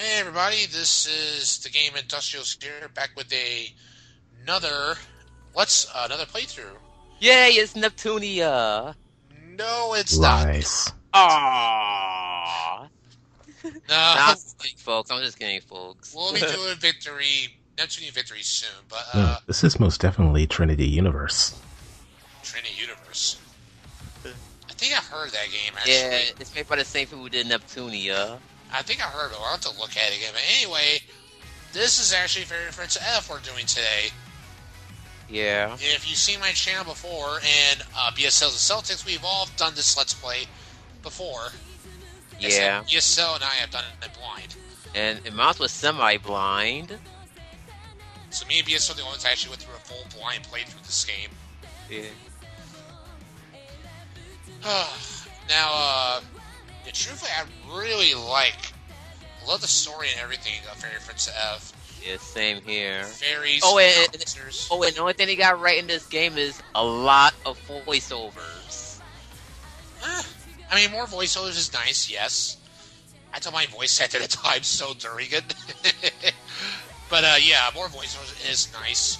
Hey everybody, this is the Gamindustrials here, back with another playthrough. Yay, it's Neptunia! No, it's nice. Not. Aww. No, nah, I'm just kidding, folks. We'll be doing Neptunia Victory soon, but this is most definitely Trinity Universe. Trinity Universe. I think I heard that game, actually. Yeah, it's made by the same people who did Neptunia. I think I heard it. I'll have to look at it again. But anyway, this is actually Fairy Fencer F we're doing today. Yeah. If you've seen my channel before, and BSL's and Celtics, we've all done this Let's Play before. Yeah. BSL and I have done it blind. And Mouse was semi-blind. So me and BSL are the ones that actually went through a full blind playthrough this game. Yeah. Now, yeah, truthfully, I really love the story and everything of Fairy Fencer F. Yeah, same here. Fairies. Oh, and the only thing they got right in this game is a lot of voiceovers. I mean, more voiceovers is nice, yes. I told my voice actor at the time, so during it. But yeah, more voiceovers is nice.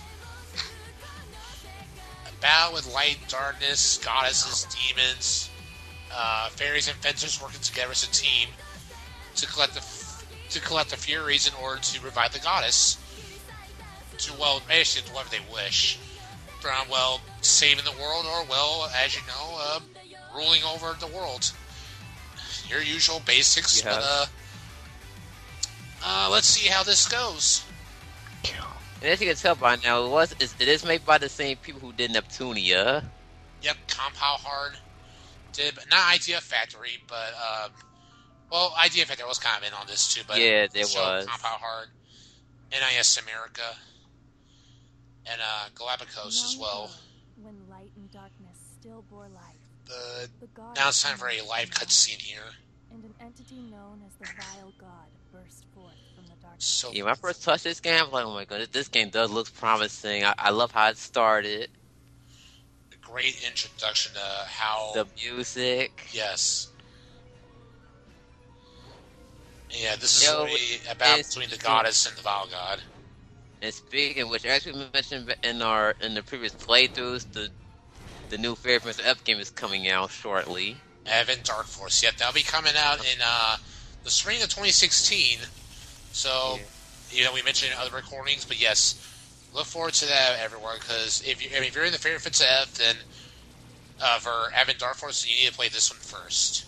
A battle with light, darkness, goddesses, demons. Fairies and fencers working together as a team to collect the Furies in order to revive the goddess. To basically do whatever they wish, from saving the world or as you know, ruling over the world. Your usual basics. Yeah. But let's see how this goes. And as you can tell by now, it is made by the same people who did Neptunia. Yep, Compile Heart. Not Idea Factory, but well, Idea Factory was kind of in on this too, but yeah, there was Compile Heart, NIS America, and Galapagos as well. When light and darkness still bore life. But now it's time for a live cutscene here. And an entity known as the Vile God burst forth from the darkness. So yeah, when I first touched this game, I was like, oh my god, this game does look promising. I love how it started. Great introduction to how the music. Yes. Yeah, this is a battle between the goddess and the vile god. And speaking of which, as we mentioned in our the previous playthroughs, the new Fairy Fencer F game is coming out shortly. Advent Dark Force, yep, that'll be coming out in the spring of 2016. So, yeah. You know, we mentioned in other recordings, but yes. Look forward to that, everyone, because if you're in the Fairy Fencer F, then for Advent Dark Force, you need to play this one first.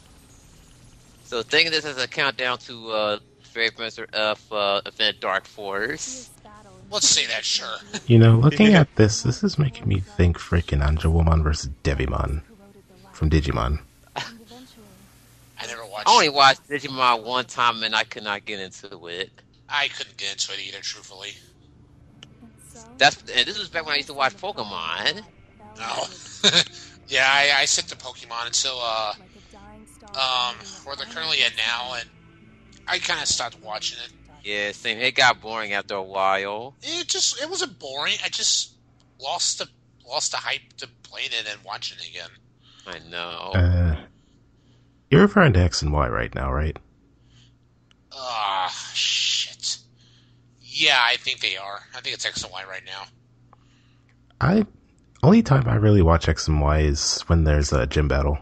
So think of this as a countdown to Fairy Fencer F Advent Dark Force. Let's say that, sure. You know, looking at this, this is making me think freaking Anjumon versus Devimon from Digimon. I only watched Digimon one time, and I could not get into it. I couldn't get into it either, truthfully. And this was back when I used to watch Pokemon. No. Yeah, I sit to Pokemon until, where they're currently at now, and I kind of stopped watching it. Yeah, same. It got boring after a while. It wasn't boring. I just lost the hype to playing it and watching it again. I know. You're referring to X and Y right now, right? Shit. Yeah, I think they are. I think it's X and Y right now. Only time I really watch X and Y is when there's a gym battle.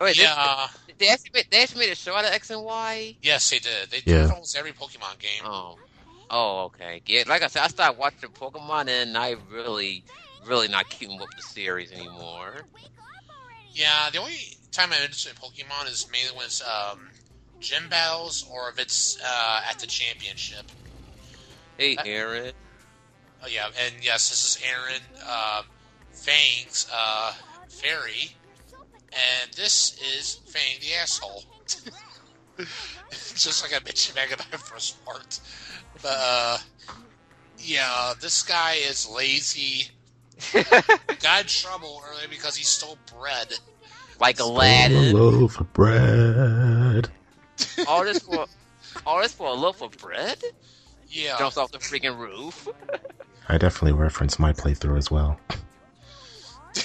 Oh, wait, yeah. They actually made a show out of X and Y? Yes, they did. They did almost every Pokemon game. Oh, okay. Yeah, like I said, I started watching Pokemon and I really not keeping up the series anymore. Yeah, the only time I'm interested in Pokemon is mainly when it's gym battles or if it's at the championship. Hey, Eryn. Oh, yeah, and yes, this is Eryn, Fang's fairy, and this is Fang the asshole. Just like I mentioned back in my first part. But, yeah, this guy is lazy. Got in trouble earlier because he stole bread. Like Aladdin. Stole a loaf of bread. All this for a loaf of bread? Yeah. Jumps off the freaking roof. I definitely referenced my playthrough as well. You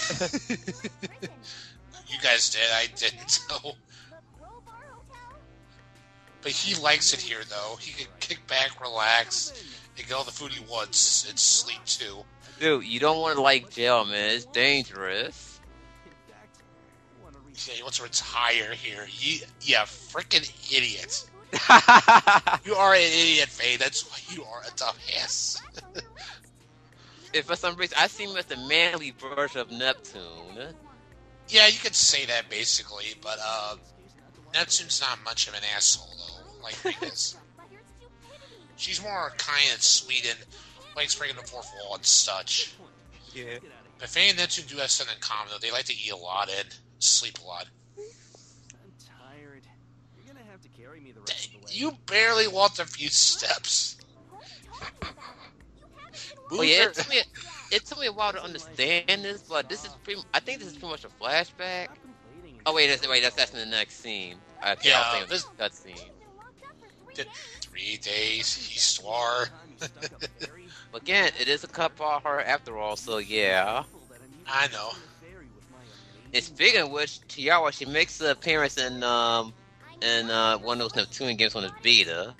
guys did, I didn't, so. But he likes it here, though. He can kick back, relax, and get all the food he wants, and sleep, too. Dude, you don't want to like jail, man. It's dangerous. Yeah, he wants to retire here. Yeah, freaking idiot. You are an idiot, Faye. That's why you are a dumbass. If for some reason, I see him as the manly version of Neptune. Yeah, you could say that, basically, but Neptune's not much of an asshole, though, like Vegas. She's more kind and sweet and likes breaking the fourth wall and such. Yeah. But Faye and Neptune do have something in common, though. They like to eat a lot and sleep a lot. You barely walked a few steps. Oh, yeah, it took me a while to understand this, but this is I think this is pretty much a flashback. Oh wait, that's in the next scene. Yeah, this cutscene. 3 days he swore. Again, it is a Compile Heart after all, so yeah. I know. And speaking of which, Tiara, she makes an appearance in one of those Neptune games on the beta.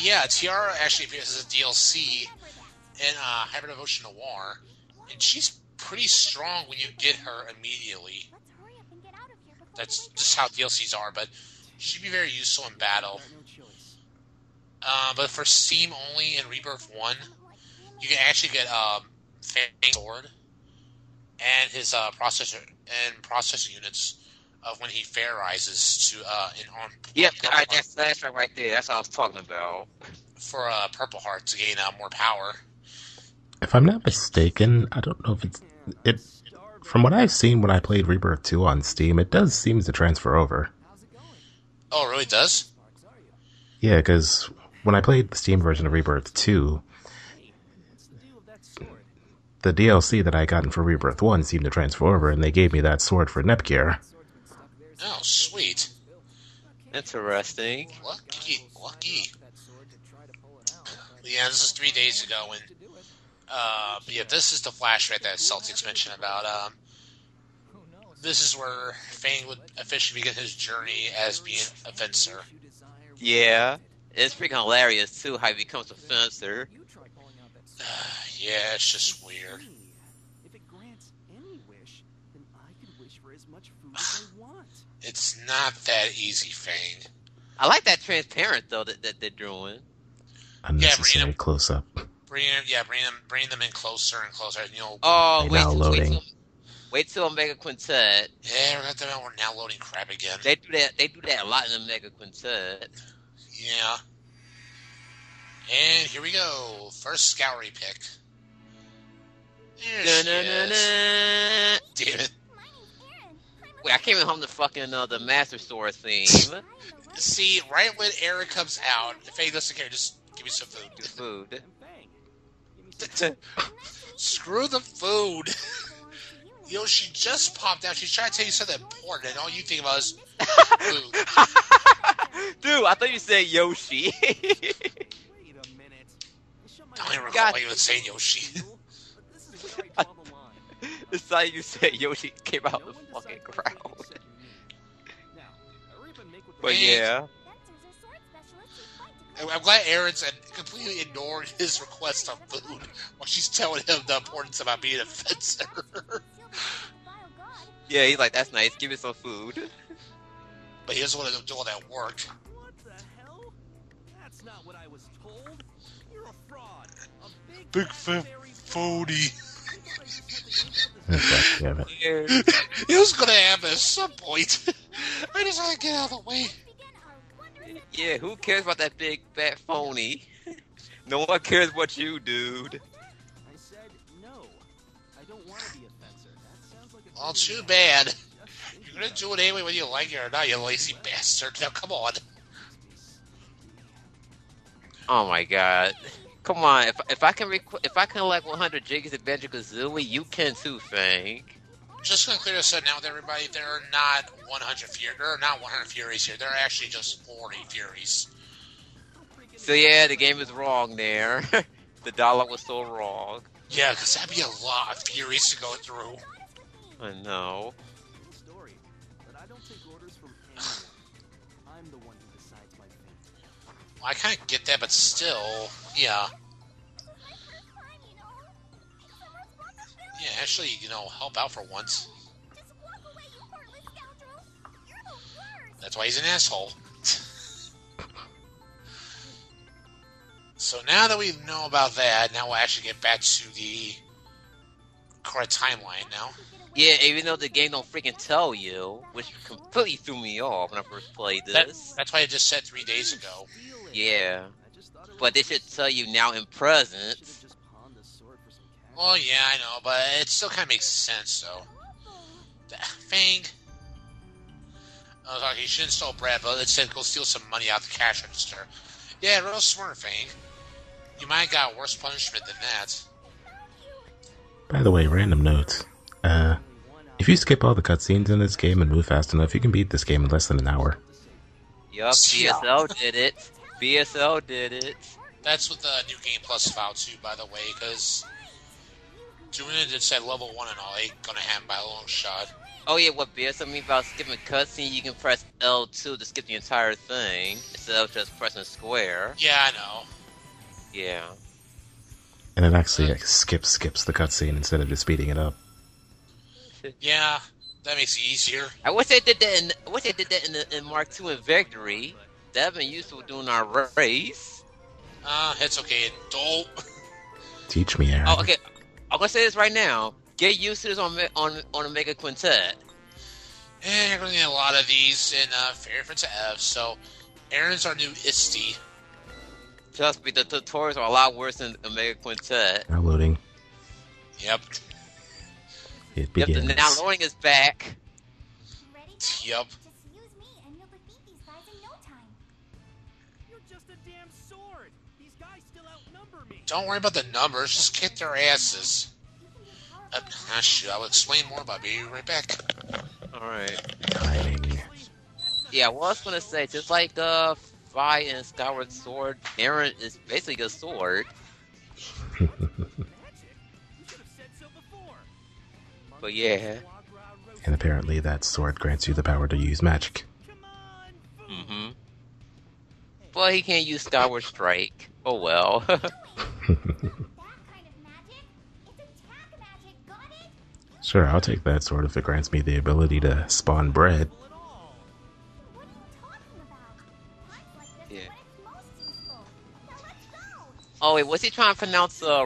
Yeah, Tiara actually appears as a DLC. In Hyperdevotion Noir, and she's pretty strong when you get her immediately. That's just how DLCs are, but she'd be very useful in battle. But for Steam only in Rebirth 1, you can actually get Fang's sword and his processor units of when he fairizes to on. Yep, that's that flashback right there. That's what I was talking about. For Purple Heart to gain more power. If I'm not mistaken, I don't know if it. From what I've seen when I played Rebirth 2 on Steam, it does seem to transfer over. Oh, it really does? Yeah, because when I played the Steam version of Rebirth 2, the DLC that I gotten for Rebirth 1 seemed to transfer over, and they gave me that sword for Nepgear. Oh, sweet. Interesting. Lucky. Yeah, this is 3 days ago, and yeah, this is the flashback that Celtics mentioned about. This is where Fang would officially begin his journey as being a fencer. Yeah, it's freaking hilarious too how he becomes a fencer. Yeah, it's just weird. It's not that easy, Fang. I like that transparent though that they're drawing. Unnecessary close up. Bring them in closer and closer. And you'll wait till Omega Quintet. Yeah, we're now loading crap again. They do that a lot in Omega Quintet. Yeah. And here we go. First Scoury pick. There she is. Damn it. Wait, I came home to fucking the Master Sword theme. See, right when Eryn comes out, if he doesn't care, just give me some food. Screw the food. You know, she just popped out. She's trying to tell you something important, and all you think about is food. Dude, I thought you said Yoshi. I don't recall why you were saying Yoshi. It's like you said Yoshi came out of the fucking crowd. But yeah. I'm glad Erin's completely ignored his request of food while she's telling him the importance about being a fencer. Yeah, he's like, that's nice, give me some food. But he doesn't want to do all that work. What the hell? That's not what I was told. You're a fraud. A big fat phony. It was gonna happen at some point. I just want to get out of the way. Yeah, who cares about that big fat phony? No one cares what you, dude. I said no. I don't want to be a fencer. That sounds like a well, too bad. You're gonna do it anyway whether you like it or not, you lazy bastard. Now come on. Oh my god. Come on. If I can like 100 jigs of Banjo-Kazooie, you can too, Fang. Just gonna clear this up now with everybody. There are not 100 Furies. There are not 100 Furies here. There are actually just 40 Furies. So yeah, the game is wrong there. The dialogue was so wrong. Yeah, because that'd be a lot of Furies to go through. I know. I kind of get that, but still, yeah. Yeah, actually, you know, help out for once. That's why he's an asshole. So now that we know about that, now we'll actually get back to the correct timeline now. Yeah, even though the game don't freaking tell you, which completely threw me off when I first played this. That's why I just said 3 days ago. Yeah. But they should tell you now in present. Well, yeah, I know, but it still kind of makes sense, though. Fang. I was like, you shouldn't steal bread, but it said go steal some money out the cash register. Yeah, real smart, Fang. You might have got worse punishment than that. By the way, random notes. If you skip all the cutscenes in this game and move fast enough, you can beat this game in less than an hour. Yup, BSL did it. BSL did it. That's with the New Game Plus file, too, by the way, because doing it, it said level 1 and all. Ain't gonna happen by a long shot. Oh yeah, what BSL means about skipping a cutscene, you can press L2 to skip the entire thing, instead of just pressing square. Yeah, I know. Yeah. And it actually skips the cutscene instead of just speeding it up. Yeah, that makes it easier. I wish they did that in Mark II and Victory. That have been useful during our race. It's okay, adult. Teach me, Eryn. Oh, okay. I'm gonna say this right now. Get used to this on Omega Quintet. And you're going to get a lot of these in Fairy Fencer F, so Eryn's our new ISTE. Trust me, the tutorials are a lot worse than Omega Quintet. Now loading. Yep. It begins. Yep, the now loading is back. Ready? Yep. Just use me and you'll defeat these guys in no time. You're just a damn sword. These guys still outnumber me. Don't worry about the numbers, just kick their asses. Shoot, I'll explain more, but I'll be right back. Alright. Yeah, well, I was gonna say, just like Vi and Skyward Sword, Eryn is basically a sword. But yeah. And apparently that sword grants you the power to use magic. Mm-hmm. Well, he can't use Skyward Strike. Oh well. Sure, I'll take that sword if it grants me the ability to spawn bread. Yeah. Oh wait, was he trying to pronounce fair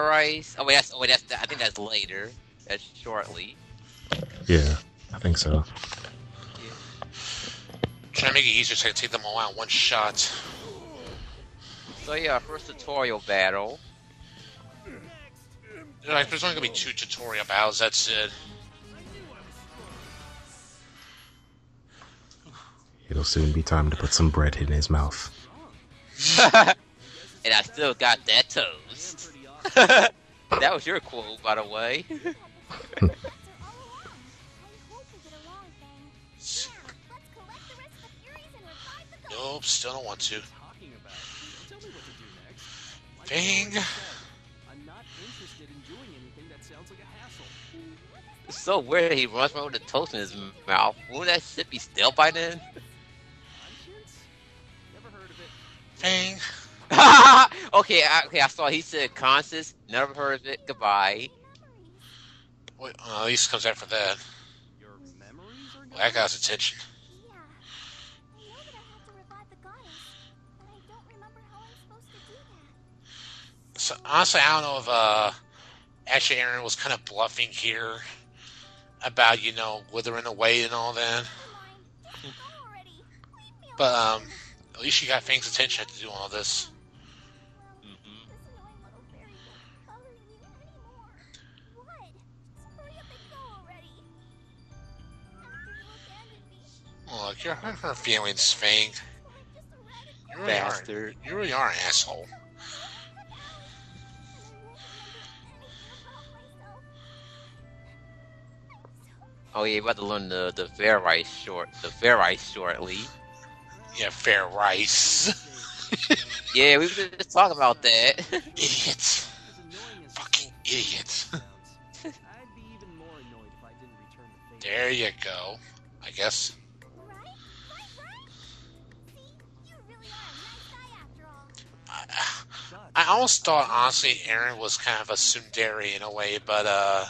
rice? Oh wait, I think that's later. That's shortly. Yeah, I think so. Yeah. Trying to make it easier so I can take them all out in one shot. So yeah, first tutorial battle. Like, there's only gonna be 2 tutorial battles, that's it. It'll soon be time to put some bread in his mouth. And I still got that toast. That was your quote, by the way. Nope, still don't want to. Bang! It's so weird he runs around with a toast in his mouth. Wouldn't that shit be stale by then? Fang. Okay, I saw he said conscious, never heard of it, goodbye. Wait, at least comes after that. Well, that got his attention. So, honestly, I don't know if, actually Eryn was kind of bluffing here about, you know, withering away and all that. But, at least she got Fang's attention to do all this. Look, you're hurting her feelings, Fang. You really bastard. You really are an asshole. Oh yeah, you're about to learn the fair rice shortly. Yeah, fair rice. Yeah, we were just talking about that. Idiots. Fucking idiots. There you go, I guess. I always thought, honestly, Eryn was kind of a tsundere in a way, but I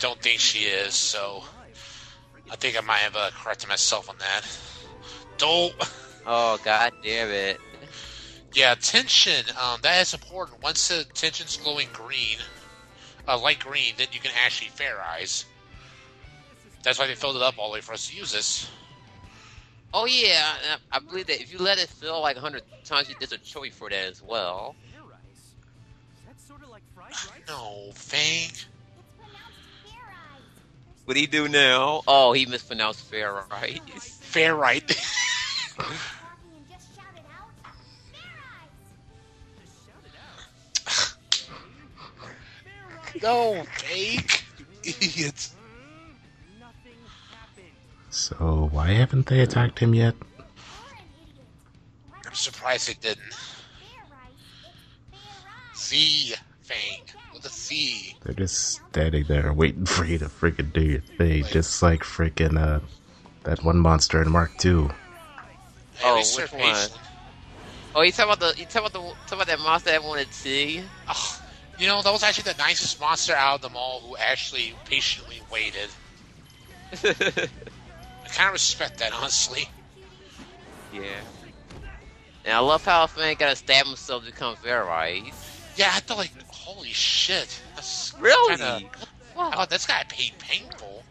don't think she is, so I think I might have corrected myself on that. Dope! Oh, god damn it. Yeah, tension, that is important. Once the tension's glowing green, light green, then you can actually fair eyes. That's why they filled it up all the way for us to use this. Oh yeah, I believe that if you let it fill like 100 times, there's a choice for that as well. No, Fang. What'd he do now? Oh, he mispronounced fair eyes. Fair right. No, fake idiots. So why haven't they attacked him yet? I'm surprised they didn't. Z Fang with a C. They're just standing there waiting for you to freaking do your thing, like, just like freaking that one monster in Mark II. Oh, which one? Oh, you talking about that monster that wanted to see? Oh. You know, that was actually the nicest monster out of them all who actually patiently waited. I kind of respect that, honestly. Yeah. And I love how Fang got to stab himself to become Ferrite. Yeah, I thought, like, holy shit. That's really? Kinda, oh, that's gotta be painful.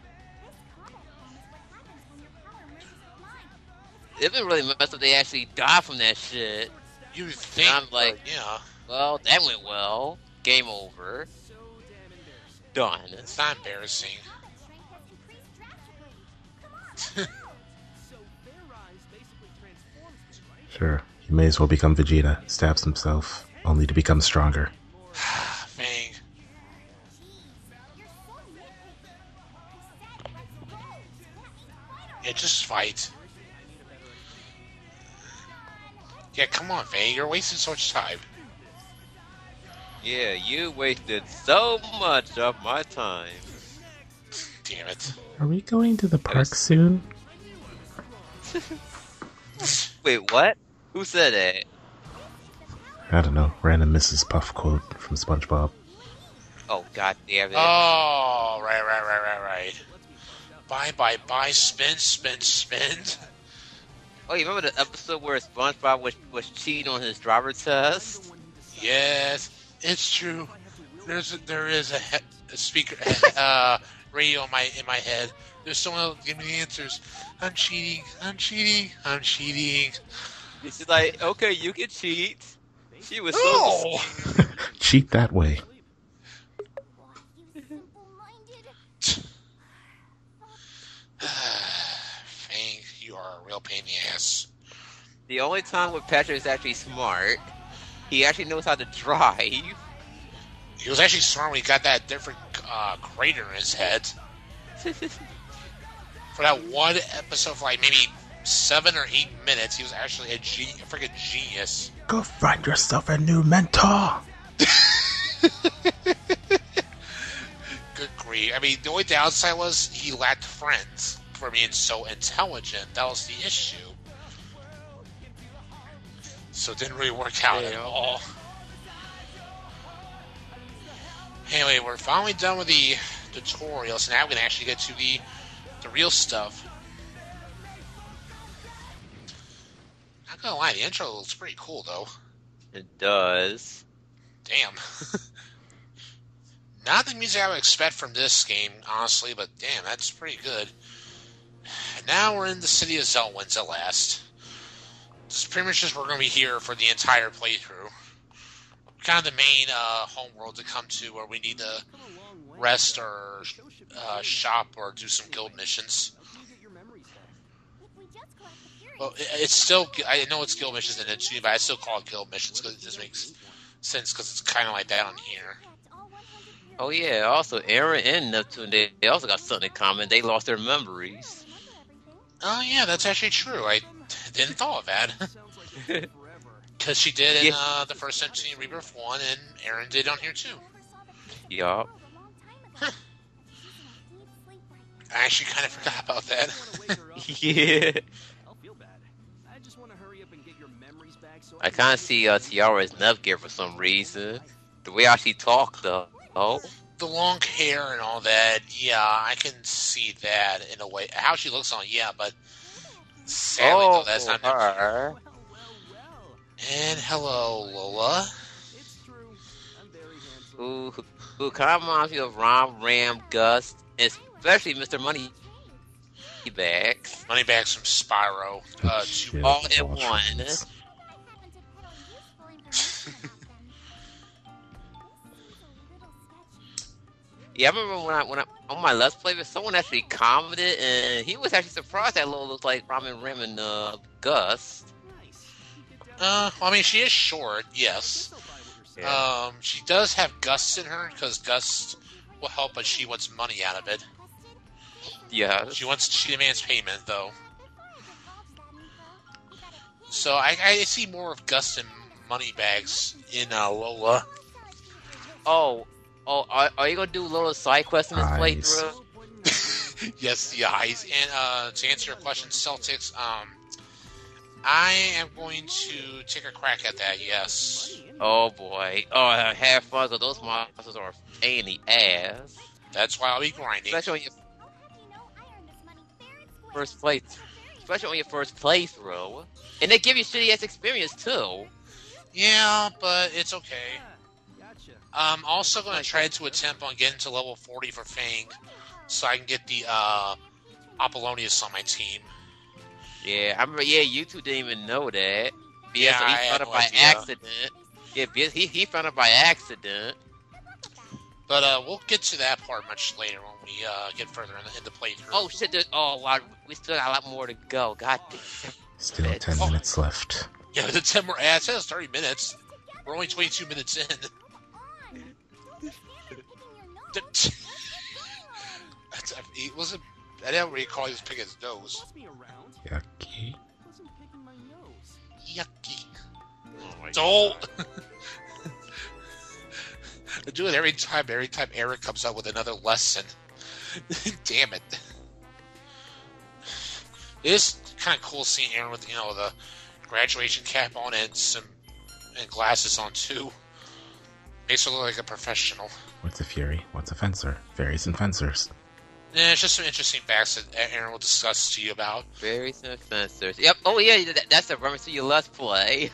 It been really messed up they actually died from that shit. You think, and I'm like, yeah. Well, that went well. Game over. Done. It's not embarrassing. Sure. He may as well become Vegeta. Stabs himself, only to become stronger. Fang. Yeah, just fight. Yeah, come on, Fang. You're wasting so much time. Yeah, you wasted so much of my time. Damn it. Are we going to the park soon? Wait, what? Who said that? I don't know. Random Mrs. Puff quote from SpongeBob. Oh, god damn it. Oh, right. Bye, spin. Oh, you remember the episode where SpongeBob was cheating on his driver test? Yes. It's true. There is a speaker radio in my head. There's someone giving me the answers. I'm cheating. She's like, okay, you can cheat. She was so cheat that way. Fang, you are a real pain in the ass. The only time when Patrick is actually smart. He actually knows how to drive. He was actually smart when he got that different crater in his head. For that one episode for like maybe 7 or 8 minutes, he was actually a freaking genius. Go find yourself a new mentor! Good grief. I mean, the only downside was he lacked friends for being so intelligent. That was the issue. So it didn't really work out at all. Anyway, we're finally done with the tutorial, so now we can actually get to the real stuff. Not gonna lie, the intro looks pretty cool, though. It does. Damn. Not the music I would expect from this game, honestly, but damn, that's pretty good. And now we're in the city of Zellwinds at last. It's pretty much just we're going to be here for the entire playthrough. Kind of the main homeworld to come to where we need to rest or shop or do some guild missions. Well, it's still... I know it's guild missions in Neptunia, but I still call it guild missions because it just makes sense because it's kind of like that on here. Oh yeah, also Eryn and Neptunia, they also got something in common. They lost their memories. Oh yeah, that's actually true. I didn't thought of that. Because she did in the first Neptunia Rebirth 1, and Eryn did on here too. Yup. Huh. I actually kind of forgot about that. Yeah. I kind of see Tiara as Nepgear for some reason. The way how she talked, though. Oh. The long hair and all that, yeah, I can see that in a way. How she looks on, yeah, but sadly, though, that's not her. And hello, Lola. It's true. I'm very handsome. Who kind of reminds me of Ron, Ram, Gus, especially Mr. Moneybags. Moneybags from Spyro. Shit, all in one. Yeah, I remember when I on my Let's Play, someone actually commented, and he was actually surprised that Lola looked like Ramen Rim and Gus. Well, I mean, she is short, yes. Yeah. She does have Gus in her because Gus will help, but she wants money out of it. Yeah. She demands payment though. So I see more of Gus and Moneybags in Lola. Oh, are you gonna do Lola's side quest in this playthrough? Yes, the eyes. And to answer your question, Celtics, I am going to take a crack at that. Yes. Oh boy. Oh, have fun. Cause those monsters are a pain in the ass. That's why I'll be grinding. Especially on your first playthrough. And they give you shitty ass experience too. Yeah, but it's okay. I'm also going to try to attempt on getting to level 40 for Fang, so I can get the Apollonius on my team. Yeah, I remember. Yeah, you two didn't even know that. Yeah, so he found it by accident. Yeah, he found it by accident. But we'll get to that part much later when we get further in the playthrough. Oh shit! We still got a lot more to go. God damn. Still 10 minutes left. Yeah, the 10 more ads. That's 30 minutes. We're only 22 minutes in. It wasn't. I don't recall he was picking his nose. Yucky. Yucky. Oh don't. I do it every time. Every time Eric comes up with another lesson. Damn it. It is kind of cool seeing Eryn with the graduation cap on and glasses on too. Makes her look like a professional. What's a Fury? What's a Fencer? Fairies and Fencers. Yeah, it's just some interesting facts that Eryn will discuss to you about. Fairies and Fencers. Yep. Oh, yeah, that's a reference to your Let's Play.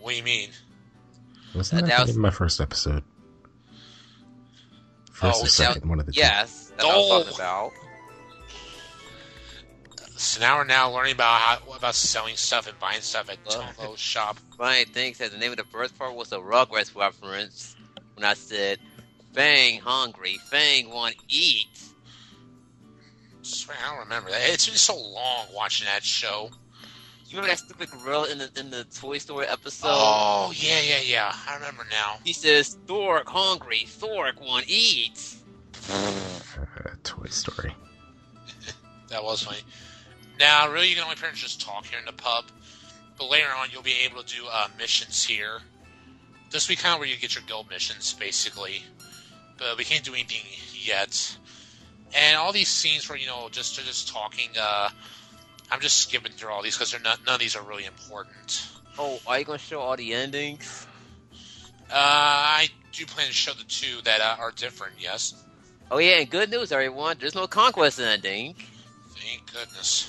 What do you mean? Wasn't that was... my first episode? First or second, one of the two. Yes, that's what I was talking about. So now we're learning about selling stuff and buying stuff at Tomo's shop. Funny thing says the name of the first part was a Rugrats reference when I said, Fang hungry, Fang want eat. I swear I don't remember that. It's been so long watching that show. You remember that stupid gorilla in the Toy Story episode? Oh, yeah. I remember now. He says, Thork hungry, Thork want eat. Toy Story. That was funny. Now, really, you can only pretty much just talk here in the pub, but later on, you'll be able to do missions here. This will be kind of where you get your guild missions, basically, but we can't do anything yet. And all these scenes where, just talking, I'm just skipping through all these because none of these are really important. Oh, are you going to show all the endings? I do plan to show the two that are different, yes. Oh yeah, and good news, everyone, there's no conquest ending. Thank goodness.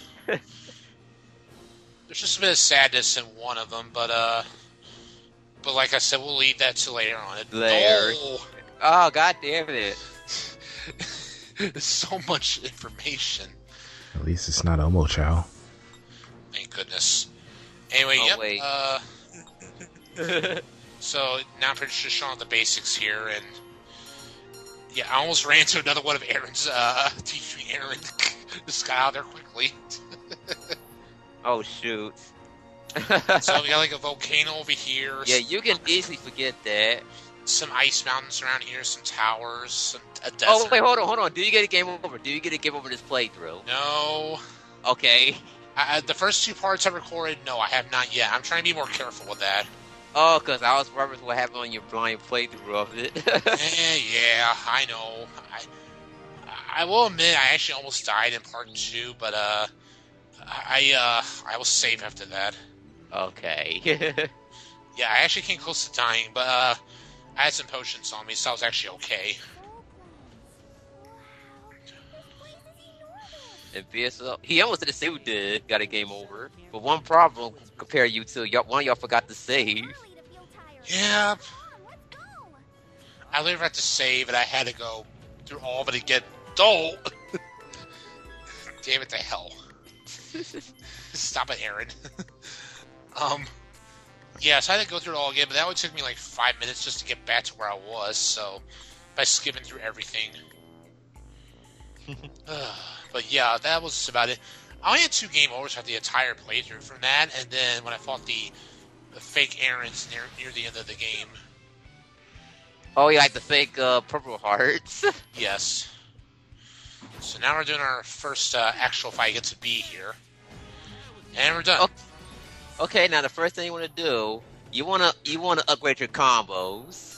There's just a bit of sadness in one of them, but like I said, we'll leave that to later on. Later. Oh, god damn it! There's so much information. At least it's not Omochao. Thank goodness. Anyway, so now I'm just showing the basics here, and yeah, I almost ran to another one of Eryn's teaching Eryn. Just got out there quickly. Oh shoot! So we got like a volcano over here. Yeah, you can easily forget that. Some ice mountains around here, some towers, a desert. Oh wait, hold on. Do you get a game over? Do you get a game over this playthrough? No. Okay. The first two parts I recorded, no, I have not yet. I'm trying to be more careful with that. Oh, cause I was worried what happened on your blind playthrough of it. Yeah, I know. I will admit I actually almost died in part 2, but I was safe after that. Okay. Yeah, I actually came close to dying, but I had some potions on me, so I was actually okay. And BSL, he almost did the same did, got a game over. But one problem compared you to, one y'all forgot to save. Yeah. I literally forgot to save, and I had to go through all but it get dull. Damn it to hell. Stop it, Eryn. Yeah, so I had to go through it all again, but that only took me like 5 minutes just to get back to where I was, so by skipping through everything. But yeah, that was about it. I only had 2 game overs for the entire playthrough from that, and then when I fought the fake Erins near the end of the game. Oh, yeah, like the fake Purple Hearts. Yes. So now we're doing our first actual fight against a bee here. And we're done. Okay, now the first thing you want to do, you want to upgrade your combos.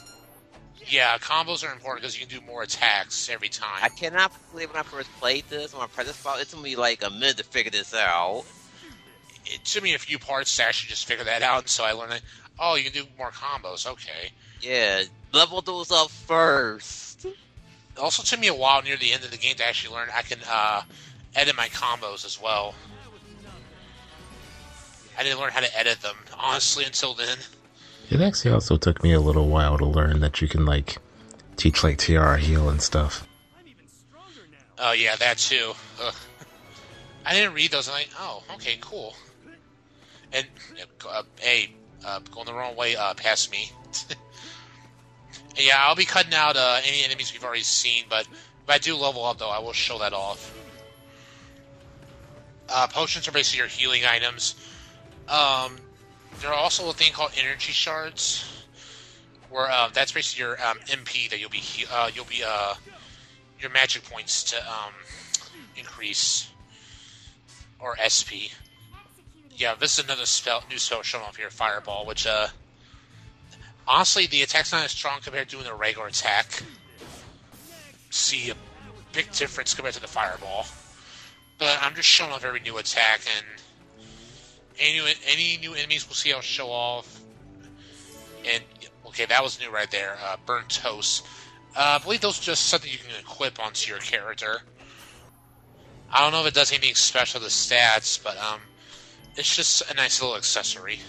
Yeah, combos are important because you can do more attacks every time. I cannot believe when I first played this, when I pressed this file, it took me like a minute to figure this out. It took me a few parts to actually just figure that out, so I learned that, oh, you can do more combos, okay. Yeah, level those up first. It also took me a while near the end of the game to actually learn I can edit my combos as well. I didn't learn how to edit them, honestly, until then. It actually also took me a little while to learn that you can, like, teach, like, Tiara heal and stuff. Oh, yeah, that too. Ugh. I didn't read those, and I'm like, oh, okay, cool. And, hey, going the wrong way past me. Yeah, I'll be cutting out any enemies we've already seen, but if I do level up, though, I will show that off. Potions are basically your healing items. There are also a thing called energy shards, where that's basically your MP that your magic points to increase, or SP. Yeah, this is another new spell shown off here, Fireball, which honestly the attack's not as strong compared to doing a regular attack. See a big difference compared to the Fireball, but I'm just showing off every new attack and. Any new enemies we'll see I'll show off. And, okay, that was new right there. Burnt Toast. I believe those are just something you can equip onto your character. I don't know if it does anything special to stats, but it's just a nice little accessory.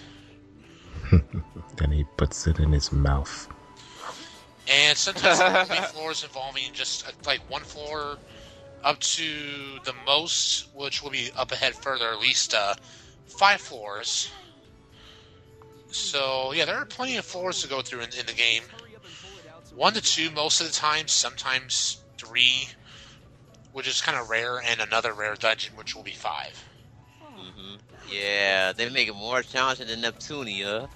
Then he puts it in his mouth. And sometimes there will be floors involving just, like, one floor up to the most, which will be up ahead further, at least, 5 floors. So, yeah, there are plenty of floors to go through in the game. 1 to 2 most of the time, sometimes 3, which is kind of rare, and another rare dungeon, which will be 5. Mm-hmm. Yeah, they make it more challenging than Neptunia.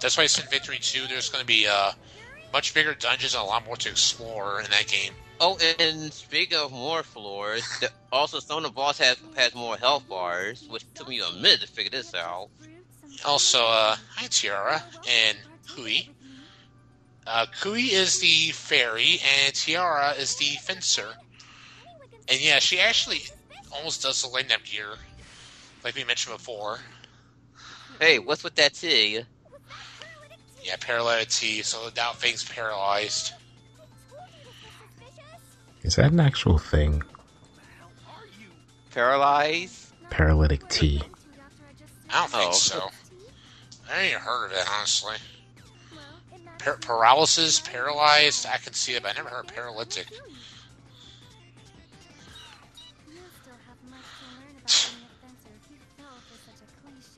That's why it's in Victory 2. There's going to be much bigger dungeons and a lot more to explore in that game. Oh, and speaking of more floors, also some of the boss has more health bars, which took me a minute to figure this out. Also, hi Tiara and Kui. Kui is the fairy, and Tiara is the fencer. And yeah, she actually almost does the lane Nepgear, like we mentioned before. Hey, what's with that T? Yeah, paralytic T, so now things paralyzed. Is that an actual thing? Paralyzed? Paralytic T. I don't think so. I ain't heard of it, honestly. Paralysis, paralyzed, I can see it, but I never heard paralytic.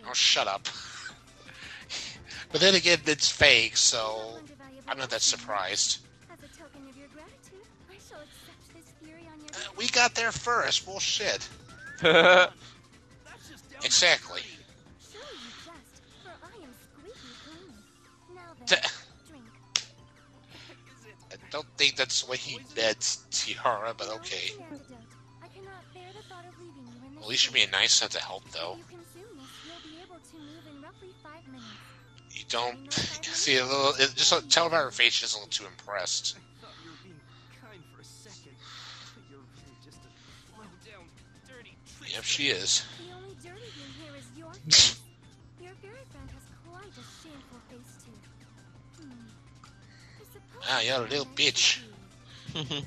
Oh, shut up. But then again, it's fake, so I'm not that surprised. We got there first, bullshit. Exactly. I don't think that's the way he meant Tiara, but okay. At least you're being nice not to help, though. You don't see a little. Just tell by her face she doesn't look too impressed. Yep, she is. The only dirty thing here is your face. Your fairy friend has quite a shameful face too. Wow, you're a little bitch. What?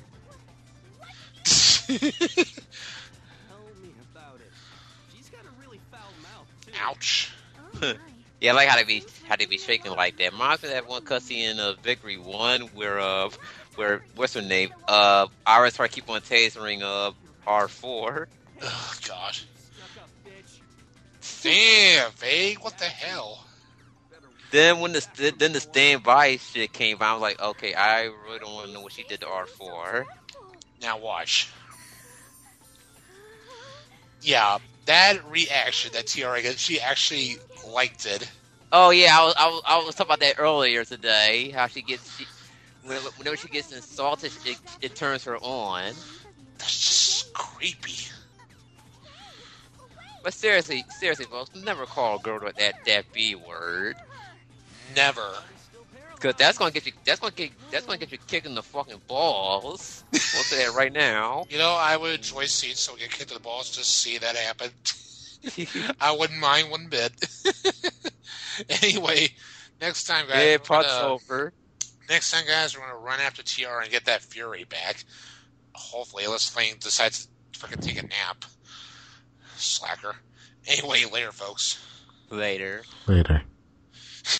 Ouch. Yeah, I like how they be shaking like that. Reminds me of that one cutscene in Victory 1 where what's her name? Iris try to keep on tasering R4. Oh gosh. Damn, Vague, what the hell? Then when the standby shit came by, I was like, okay, I really don't want to know what she did to R4. Now watch. Yeah. That reaction that Tiara got, she actually liked it. Oh yeah, I was talking about that earlier today. How she gets, whenever she gets insulted, it turns her on. That's just creepy. But seriously, folks, never call a girl with that B word. Never. Cause that's gonna get you kicked in the fucking balls. I'll say that right now. You know, I would enjoy seeing someone get kicked in the balls just to see that happen. I wouldn't mind one bit. Anyway, next time, guys. Yeah, over. Next time, guys, we're gonna run after TR and get that Fury back. Hopefully, unless Fang decides to fucking take a nap. Slacker. Anyway, later, folks. Later.